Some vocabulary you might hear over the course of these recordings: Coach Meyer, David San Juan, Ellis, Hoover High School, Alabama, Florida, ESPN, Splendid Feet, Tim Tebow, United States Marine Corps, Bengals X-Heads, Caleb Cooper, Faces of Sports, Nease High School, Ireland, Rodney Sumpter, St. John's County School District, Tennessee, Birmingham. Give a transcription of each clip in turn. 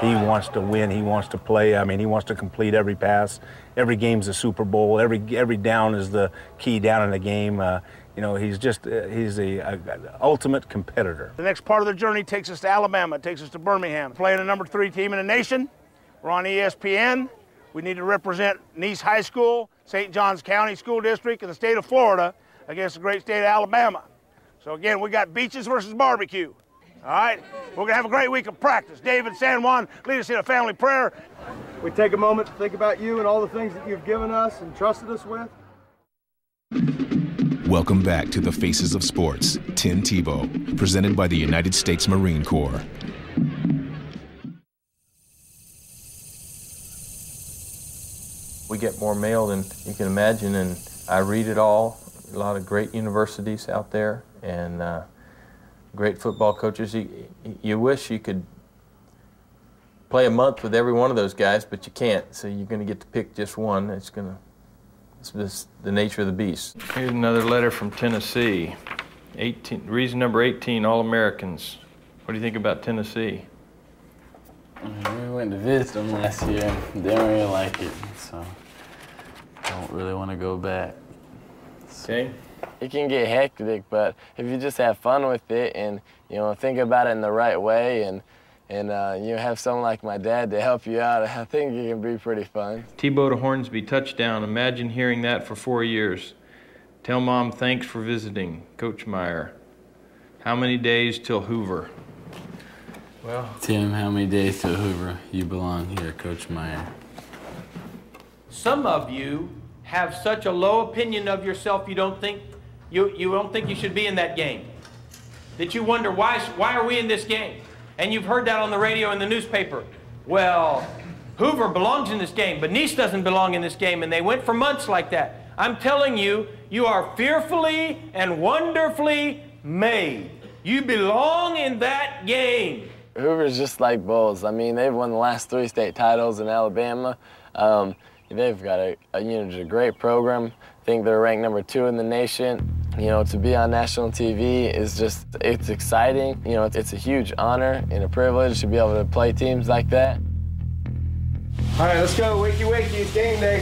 He wants to win. He wants to play. I mean, he wants to complete every pass. Every game's a Super Bowl. Every down is the key down in the game. You know, he's just he's an ultimate competitor. The next part of the journey takes us to Alabama. It takes us to Birmingham. Playing a number 3 team in the nation. We're on ESPN. We need to represent Nease High School, St. John's County School District, and the state of Florida against the great state of Alabama. So again, we got beaches versus barbecue. All right, we're gonna have a great week of practice. David San Juan, lead us in a family prayer. We take a moment to think about you and all the things that you've given us and trusted us with. Welcome back to the Faces of Sports, Tim Tebow, presented by the United States Marine Corps. We get more mail than you can imagine, and I read it all. A lot of great universities out there, and great football coaches. You wish you could play a month with every one of those guys, but you can't, so you're going to get to pick just one. It's just the nature of the beast. Here's another letter from Tennessee. 18, reason number 18, All-Americans. What do you think about Tennessee? We went to visit them last year. They didn't really like it, so don't really want to go back. Okay. It can get hectic, but if you just have fun with it and, you know, think about it in the right way and you have someone like my dad to help you out, I think it can be pretty fun. Tebow to Hornsby, touchdown. Imagine hearing that for 4 years. Tell Mom thanks for visiting, Coach Meyer. How many days till Hoover? Well, Tim, how many days till Hoover? You belong here, Coach Meyer. Some of you have such a low opinion of yourself you don't think you don't think you should be in that game, that you wonder why are we in this game? And you've heard that on the radio and the newspaper. Well, Hoover belongs in this game, but Nease doesn't belong in this game, and they went for months like that. I'm telling you, you are fearfully and wonderfully made. You belong in that game. Hoover's just like Bulls. I mean, they've won the last 3 state titles in Alabama. They've got a great program. I think they're ranked number 2 in the nation. You know, to be on national TV is just, it's exciting. You know, it's a huge honor and a privilege to be able to play teams like that. All right, let's go. Wakey, wakey, it's game day.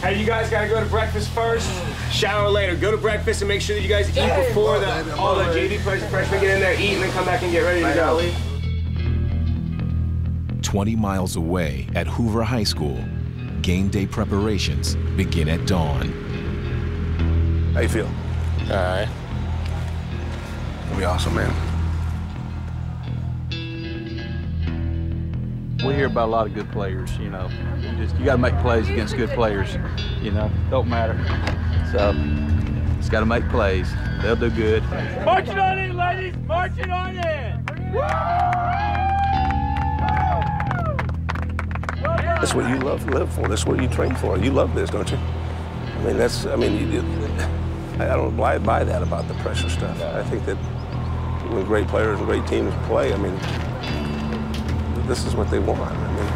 Hey, you guys gotta go to breakfast first, shower later. Go to breakfast and make sure that you guys eat before all the JV players and freshmen get in there, eat, and then come back and get ready to go. 20 miles away at Hoover High School, game day preparations begin at dawn. How you feel? All right. It'll be awesome, man. We hear about a lot of good players, you know. You got to make plays against good players, you know. Don't matter. So, just got to make plays. They'll do good. March it on in, ladies. March it on in. Woo! That's what you live for. That's what you train for. You love this, don't you? I mean, that's, I mean, I don't abide by that about the pressure stuff. I think that when great players and great teams play, I mean, this is what they want. I mean,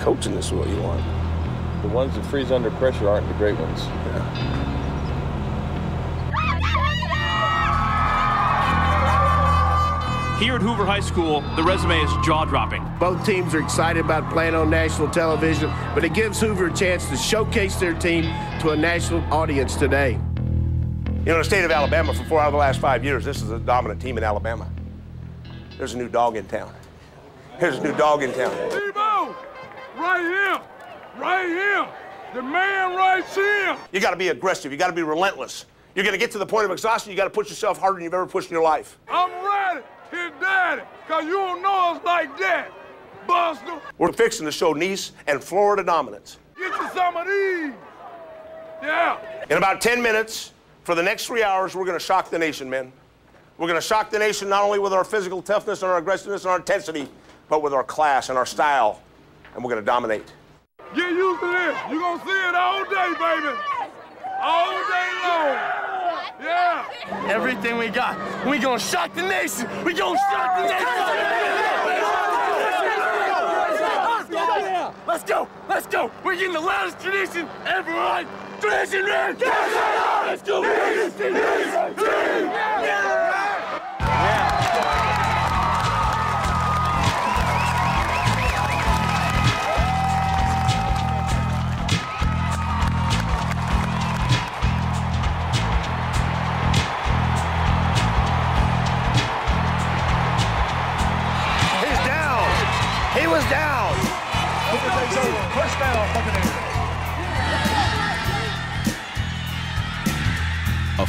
coaching is what you want. The ones that freeze under pressure aren't the great ones. Yeah. Here at Hoover High School, the resume is jaw-dropping. Both teams are excited about playing on national television, but it gives Hoover a chance to showcase their team to a national audience today. You know, the state of Alabama, for 4 out of the last 5 years, this is a dominant team in Alabama. There's a new dog in town. There's a new dog in town. Tebow! Right here! Right here! The man right here! You got to be aggressive. You got to be relentless. You're going to get to the point of exhaustion. You got to push yourself harder than you've ever pushed in your life. I'm ready! His daddy, because you don't know us like that, Buster. We're fixing to show Nease and Florida dominance. Get you some of these. Yeah. In about 10 minutes, for the next 3 hours, we're going to shock the nation, men. We're going to shock the nation not only with our physical toughness and our aggressiveness and our intensity, but with our class and our style, and we're going to dominate. Get used to this. You're going to see it all day, baby. All day long. Yeah! Everything we got, we gonna shock the nation! We gonna shock the nation! Let's go! Let's go! We're getting the loudest tradition ever on Tradition Man! Let's go! Yeah!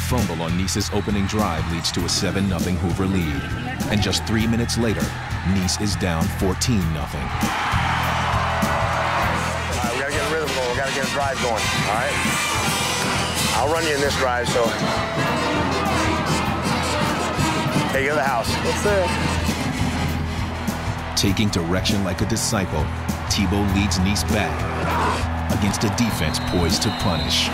fumble on Nease's opening drive leads to a 7-0 Hoover lead. And just 3 minutes later, Nease is down 14-0. We got to get a rhythm going. We got to get a drive going, all right? I'll run you in this drive, so take it to the house. That's it. Taking direction like a disciple, Tebow leads Nease back against a defense poised to punish.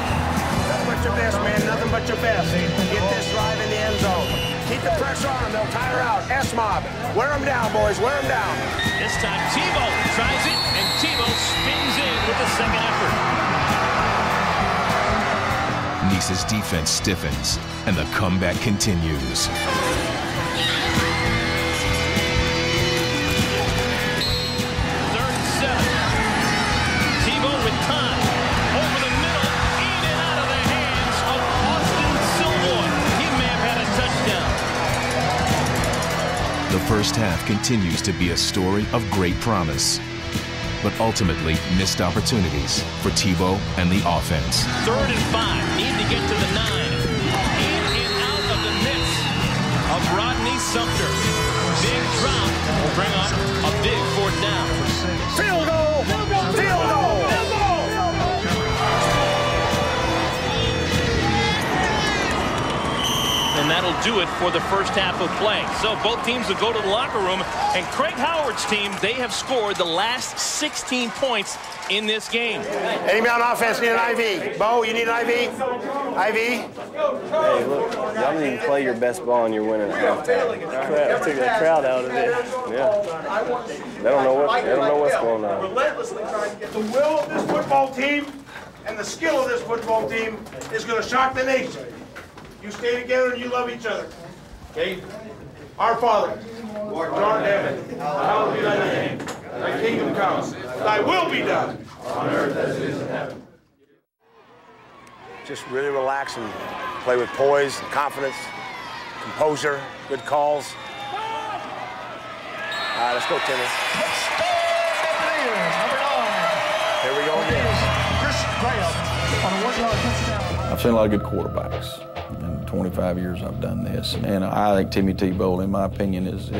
Your best, man, nothing but your best. Get this drive in the end zone. Keep the pressure on them, they'll tire out. S-Mob, wear them down, boys, wear them down. This time Tebow tries it, and Tebow spins in with the second effort. Nease's defense stiffens, and the comeback continues. The first half continues to be a story of great promise, but ultimately missed opportunities for Tebow and the offense. 3rd and 5, need to get to the 9. In and out of the midst of Rodney Sumpter. Big drop will bring on a big 4th down. Field goal! Field goal! Field goal! Field goal! And that'll do it for the first half of play. So both teams will go to the locker room, and Craig Howard's team, they have scored the last 16 points in this game. Enemy on offense need an IV. Bo, you need an IV? IV? Hey, look, y'all need to play your best ball and you're winning at halftime. Crap, took that crowd out of it. Yeah. They don't know what's going on. Relentlessly trying to get the will of this football team and the skill of this football team is going to shock the nation. You stay together and you love each other. Okay? Our Father, who art in heaven, hallowed be thy name. Thy kingdom come, thy will be done, on earth as it is in heaven. Just really relax and play with poise, confidence, composure, good calls. All right, let's go, Timmy. Here we go again. I've seen a lot of good quarterbacks. In 25 years I've done this, and I think Timmy Tebow, in my opinion, is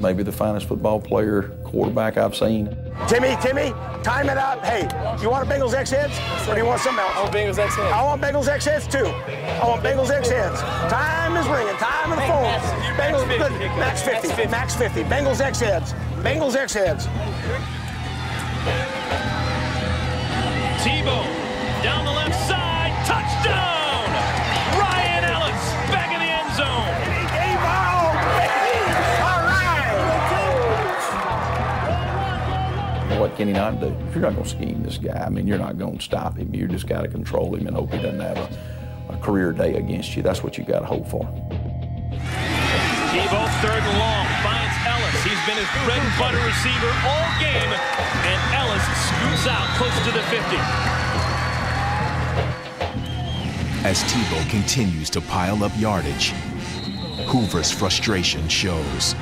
maybe the finest football player quarterback I've seen. Timmy, time it up. Hey, you want a Bengals X-Heads, or do you want something else? I want Bengals X-Heads. I want Bengals X-Heads, too. I want Bengals X-Heads. Time is ringing, time in the phone. Bengals, good, max 50, max 50. Bengals X-Heads, Bengals X-Heads. Tebow, down the left side, touchdown! What can he not do? If you're not going to scheme this guy, I mean, you're not going to stop him. You just got to control him and hope he doesn't have a career day against you. That's what you got to hope for. Tebow, 3rd and long, finds Ellis. He's been his bread and butter receiver all game, and Ellis scoots out close to the 50. As Tebow continues to pile up yardage, Hoover's frustration shows.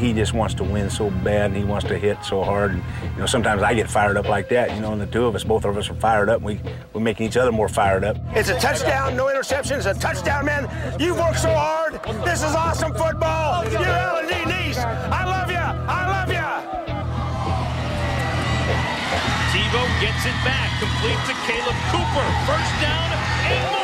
He just wants to win so bad, and he wants to hit so hard. And, you know, sometimes I get fired up like that, you know, and the two of us, both of us are fired up. We're making each other more fired up. It's a touchdown, no interception. It's a touchdown, man. You've worked so hard. This is awesome football. You're L&D Nease. I love you. I love you. Tebow gets it back, complete to Caleb Cooper. 1st down, 8 more.